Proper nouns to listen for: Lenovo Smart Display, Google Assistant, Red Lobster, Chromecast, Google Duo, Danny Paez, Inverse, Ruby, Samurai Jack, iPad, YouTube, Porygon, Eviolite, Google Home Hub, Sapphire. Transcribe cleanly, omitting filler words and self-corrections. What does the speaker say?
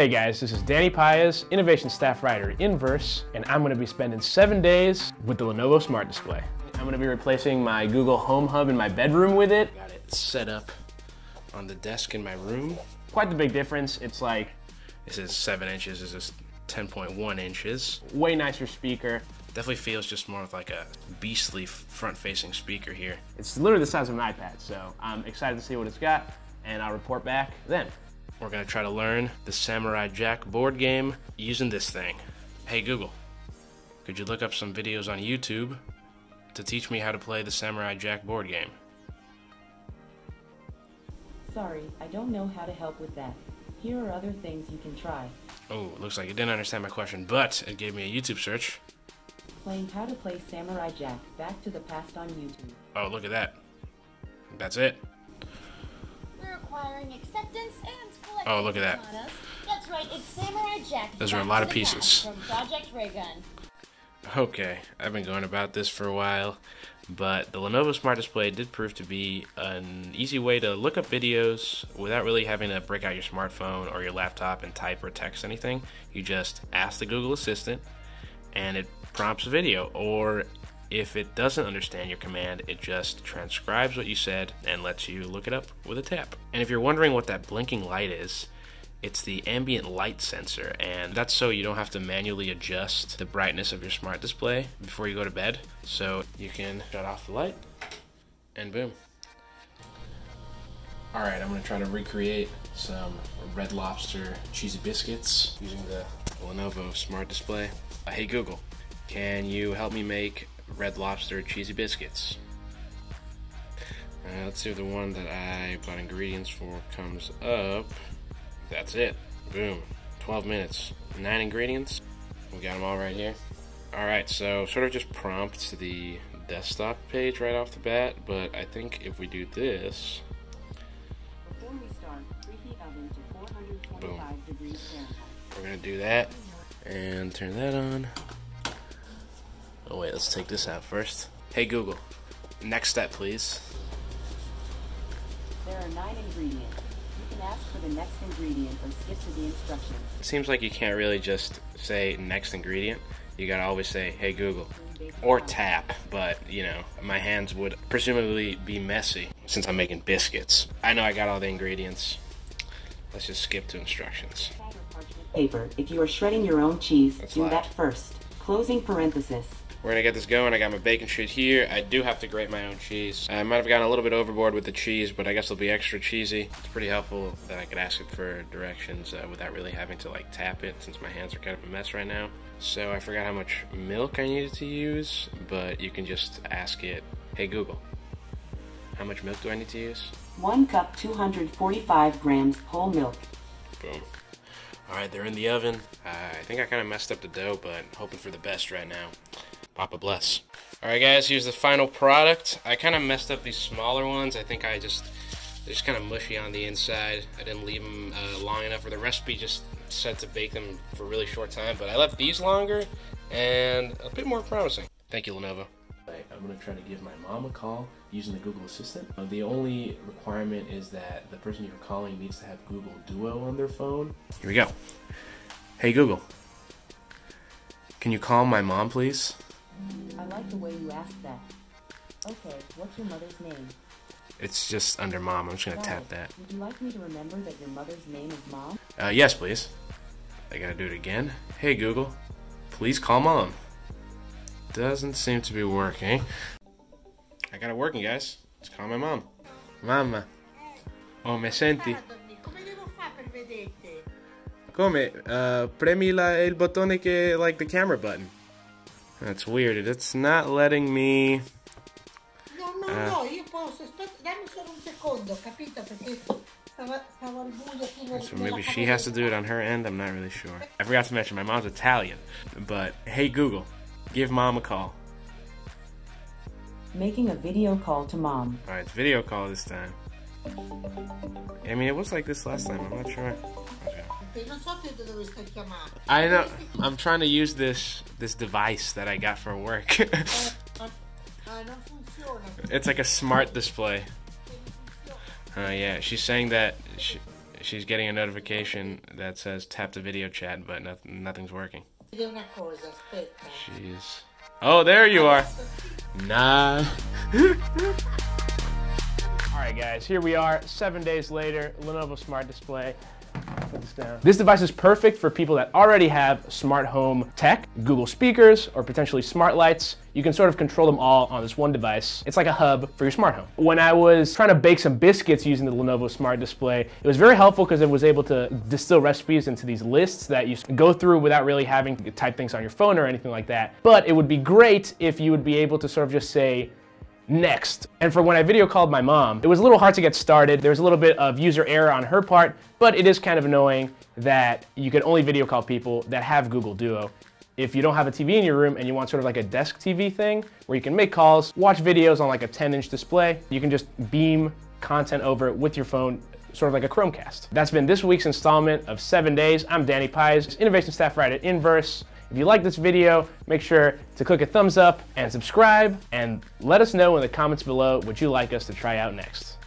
Hey guys, this is Danny Paez, Innovation Staff Writer at Inverse, and I'm going to be spending 7 days with the Lenovo Smart Display. I'm going to be replacing my Google Home Hub in my bedroom with it. Got it set up on the desk in my room. Quite the big difference. It's like, this is 7 inches, this is 10.1 inches. Way nicer speaker. Definitely feels just more of like a beastly front-facing speaker here. It's literally the size of an iPad, so I'm excited to see what it's got, and I'll report back then. We're gonna try to learn the Samurai Jack board game using this thing. Hey Google, could you look up some videos on YouTube to teach me how to play the Samurai Jack board game? Sorry, I don't know how to help with that. Here are other things you can try. Oh, looks like it didn't understand my question, but it gave me a YouTube search. Playing how to play Samurai Jack back to the past on YouTube. Oh, look at that. That's it. We're acquiring acceptance and oh, look at that. That's right, it's Samurai Jack. Those are a lot of pieces. From Project Raygun. Okay, I've been going about this for a while, but the Lenovo Smart Display did prove to be an easy way to look up videos without really having to break out your smartphone or your laptop and type or text anything. You just ask the Google Assistant and it prompts a video, or if it doesn't understand your command, it just transcribes what you said and lets you look it up with a tap. And if you're wondering what that blinking light is, it's the ambient light sensor, and that's so you don't have to manually adjust the brightness of your smart display before you go to bed. So you can shut off the light, and boom. All right, I'm gonna try to recreate some Red Lobster cheesy biscuits using the Lenovo Smart Display. Hey Google, can you help me make Red Lobster cheesy biscuits? Let's see if the one that I bought ingredients for comes up. That's it. Boom. 12 minutes. 9 ingredients. We got them all right here. Alright, so sort of just prompts the desktop page right off the bat, but I think if we do this. Boom. We're going to do that and turn that on. Oh wait, let's take this out first. Hey Google, next step please. There are 9 ingredients. You can ask for the next ingredient or skip to the instructions. It seems like you can't really just say next ingredient. You gotta always say, hey Google, or tap, but you know, my hands would presumably be messy since I'm making biscuits. I know I got all the ingredients. Let's just skip to instructions. Paper, if you are shredding your own cheese, do that first. Closing parenthesis. We're gonna get this going. I got my bacon sheet here. I do have to grate my own cheese. I might have gotten a little bit overboard with the cheese, but I guess it'll be extra cheesy. It's pretty helpful that I could ask it for directions without really having to like tap it, since my hands are kind of a mess right now. So I forgot how much milk I needed to use, but you can just ask it, hey Google, how much milk do I need to use? 1 cup, 245 grams whole milk. Boom. All right, they're in the oven. I think I kind of messed up the dough, but hoping for the best right now. Papa bless. All right, guys, here's the final product. I kind of messed up these smaller ones. I think I just, they're just kind of mushy on the inside. I didn't leave them long enough, or the recipe just said to bake them for a really short time, but I left these longer and a bit more promising. Thank you, Lenovo. I'm gonna try to give my mom a call using the Google Assistant. The only requirement is that the person you're calling needs to have Google Duo on their phone. Here we go. Hey Google, can you call my mom, please? I like the way you asked that. Okay, what's your mother's name? It's just under mom. I'm just gonna tap that. Would you like me to remember that your mother's name is mom? Yes, please. I gotta do it again. Hey Google, please call mom. Doesn't seem to be working. I got it working, guys. Let's call my mom. Mamma. Oh, me senti? Come devo fare per vederti? Come? Premi il bottone che, like the camera button. That's weird. It's not letting me. No, io posso. Dammi solo un secondo, capito? Perché stavo al buio qui. So maybe she has to do it on her end. I'm not really sure. I forgot to mention my mom's Italian. But hey Google, give mom a call. Making a video call to mom. All right, it's video call this time. I mean, it was like this last time. I'm not sure. Okay. I know. I'm trying to use this device that I got for work. It's like a smart display. Yeah, she's saying that she's getting a notification that says tap the video chat, but nothing's working. Jeez. Oh, there you are. Nah. Alright guys, here we are, 7 days later, Lenovo Smart Display. Put this down. This device is perfect for people that already have smart home tech, Google speakers, or potentially smart lights. You can sort of control them all on this one device. It's like a hub for your smart home. When I was trying to bake some biscuits using the Lenovo Smart Display, it was very helpful because it was able to distill recipes into these lists that you go through without really having to type things on your phone or anything like that. But it would be great if you would be able to sort of just say, next. And for when I video called my mom, it was a little hard to get started. There was a little bit of user error on her part, but it is kind of annoying that you can only video call people that have Google Duo. If you don't have a TV in your room and you want sort of like a desk TV thing where you can make calls, watch videos on like a 10-inch display, you can just beam content over it with your phone, sort of like a Chromecast. That's been this week's installment of 7 Days. I'm Danny Paez, innovation staff writer at Inverse. If you like this video, make sure to click a thumbs up and subscribe, and let us know in the comments below what you like us to try out next.